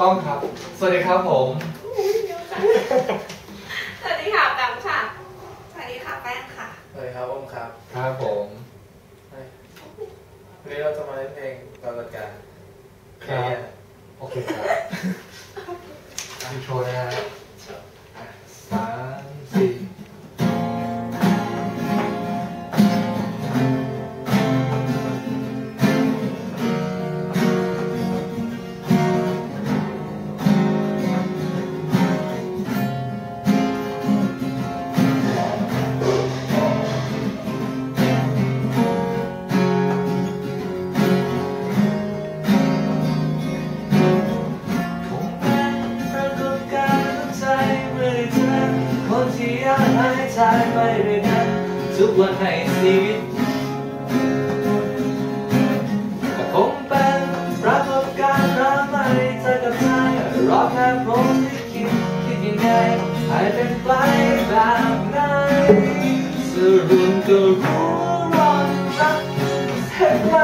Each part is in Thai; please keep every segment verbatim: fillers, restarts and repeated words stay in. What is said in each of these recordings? ต้องครับสวัสดีครับผมสวัสดีค่ะแบมค่ะสวัสดีค่ะแป้งค่ะสวัสดีครับอ้อมครับครับผมวันนี้เราจะมาเล่นเพลงตอนรายการครับโอเคครับมีโชว์นะครับสามสี่ไปด้วยกันทุกวันให้ชีวิตก็คงเป็นประสบการณ์รักใหม่เธอกับใจรอแค่ผมที่คิดคิดยังไงให้เป็นไปแบบไหนสรุปก็รู้ร้อนรักเท่าไร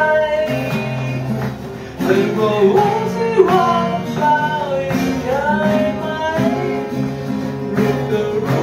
เป็นความหวังที่รอเฝ้าอยู่ได้ไหมรู้ก็รู้